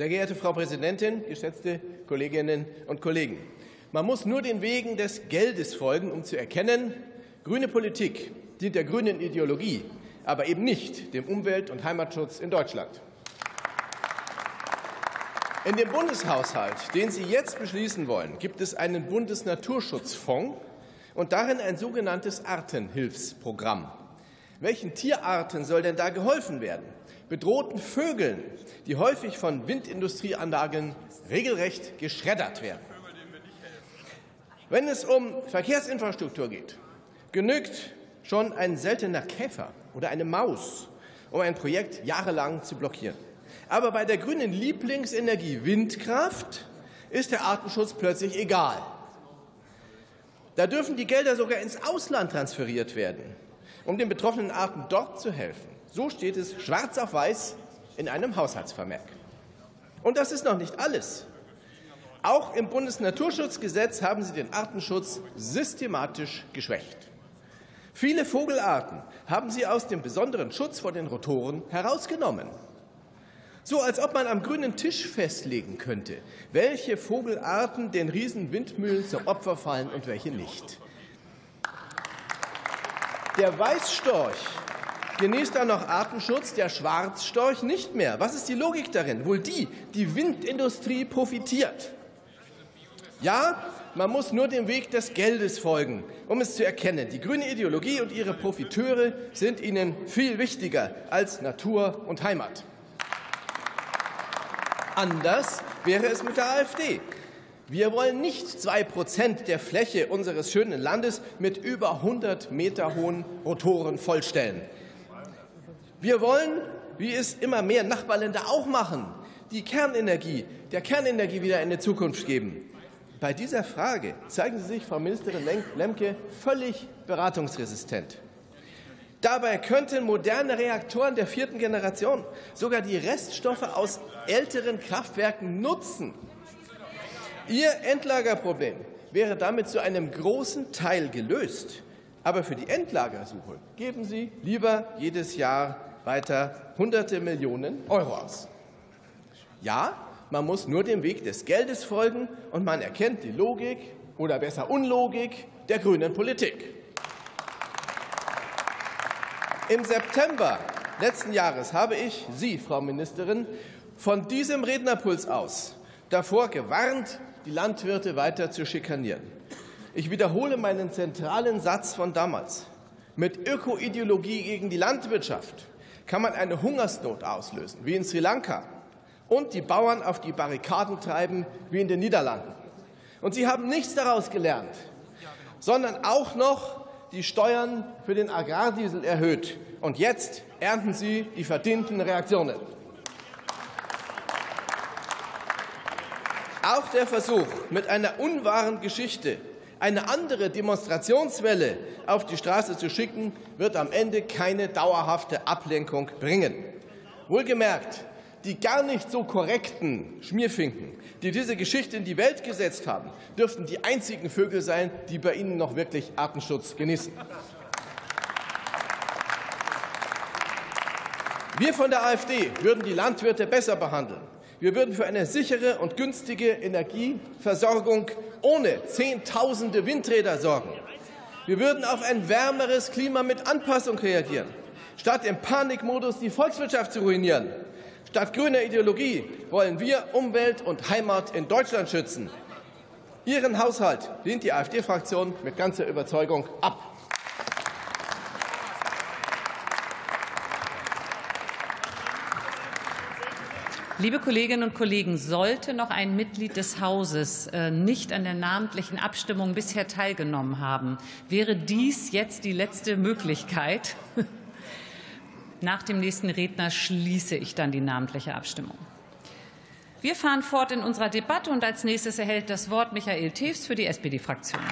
Sehr geehrte Frau Präsidentin, geschätzte Kolleginnen und Kollegen! Man muss nur den Wegen des Geldes folgen, um zu erkennen, grüne Politik dient der grünen Ideologie, aber eben nicht dem Umwelt- und Heimatschutz in Deutschland. In dem Bundeshaushalt, den Sie jetzt beschließen wollen, gibt es einen Bundesnaturschutzfonds und darin ein sogenanntes Artenhilfsprogramm. Welchen Tierarten soll denn da geholfen werden? Bedrohten Vögeln, die häufig von Windindustrieanlagen regelrecht geschreddert werden. Wenn es um Verkehrsinfrastruktur geht, genügt schon ein seltener Käfer oder eine Maus, um ein Projekt jahrelang zu blockieren. Aber bei der grünen Lieblingsenergie Windkraft ist der Artenschutz plötzlich egal. Da dürfen die Gelder sogar ins Ausland transferiert werden, um den betroffenen Arten dort zu helfen. So steht es schwarz auf weiß in einem Haushaltsvermerk. Und das ist noch nicht alles. Auch im Bundesnaturschutzgesetz haben Sie den Artenschutz systematisch geschwächt. Viele Vogelarten haben Sie aus dem besonderen Schutz vor den Rotoren herausgenommen. So als ob man am grünen Tisch festlegen könnte, welche Vogelarten den Riesenwindmühlen zum Opfer fallen und welche nicht. Der Weißstorch genießt dann noch Artenschutz, der Schwarzstorch nicht mehr. Was ist die Logik darin? Wohl die, die Windindustrie profitiert. Ja, man muss nur dem Weg des Geldes folgen, um es zu erkennen. Die grüne Ideologie und ihre Profiteure sind Ihnen viel wichtiger als Natur und Heimat. Anders wäre es mit der AfD. Wir wollen nicht 2% der Fläche unseres schönen Landes mit über 100 Meter hohen Rotoren vollstellen. Wir wollen, wie es immer mehr Nachbarländer auch machen, die Kernenergie, der Kernenergie wieder eine Zukunft geben. Bei dieser Frage zeigen Sie sich, Frau Ministerin Lemke, völlig beratungsresistent. Dabei könnten moderne Reaktoren der 4. Generation sogar die Reststoffe aus älteren Kraftwerken nutzen. Ihr Endlagerproblem wäre damit zu einem großen Teil gelöst. Aber für die Endlagersuche geben Sie lieber jedes Jahr weiter hunderte Millionen Euro aus. Ja, man muss nur dem Weg des Geldes folgen, und man erkennt die Logik oder besser Unlogik der grünen Politik. Im September letzten Jahres habe ich Sie, Frau Ministerin, von diesem Rednerpuls aus davor gewarnt, die Landwirte weiter zu schikanieren. Ich wiederhole meinen zentralen Satz von damals. Mit Ökoideologie gegen die Landwirtschaft kann man eine Hungersnot auslösen, wie in Sri Lanka, und die Bauern auf die Barrikaden treiben, wie in den Niederlanden. Und Sie haben nichts daraus gelernt, sondern auch noch die Steuern für den Agrardiesel erhöht. Und jetzt ernten Sie die verdienten Reaktionen. Auch der Versuch, mit einer unwahren Geschichte eine andere Demonstrationswelle auf die Straße zu schicken, wird am Ende keine dauerhafte Ablenkung bringen. Wohlgemerkt, die gar nicht so korrekten Schmierfinken, die diese Geschichte in die Welt gesetzt haben, dürften die einzigen Vögel sein, die bei Ihnen noch wirklich Artenschutz genießen. Wir von der AfD würden die Landwirte besser behandeln. Wir würden für eine sichere und günstige Energieversorgung ohne Zehntausende Windräder sorgen. Wir würden auf ein wärmeres Klima mit Anpassung reagieren, statt im Panikmodus die Volkswirtschaft zu ruinieren. Statt grüner Ideologie wollen wir Umwelt und Heimat in Deutschland schützen. Ihren Haushalt lehnt die AfD-Fraktion mit ganzer Überzeugung ab. Liebe Kolleginnen und Kollegen, sollte noch ein Mitglied des Hauses nicht an der namentlichen Abstimmung bisher teilgenommen haben, wäre dies jetzt die letzte Möglichkeit. Nach dem nächsten Redner schließe ich dann die namentliche Abstimmung. Wir fahren fort in unserer Debatte, und als nächstes erhält das Wort Michael Tews für die SPD-Fraktion.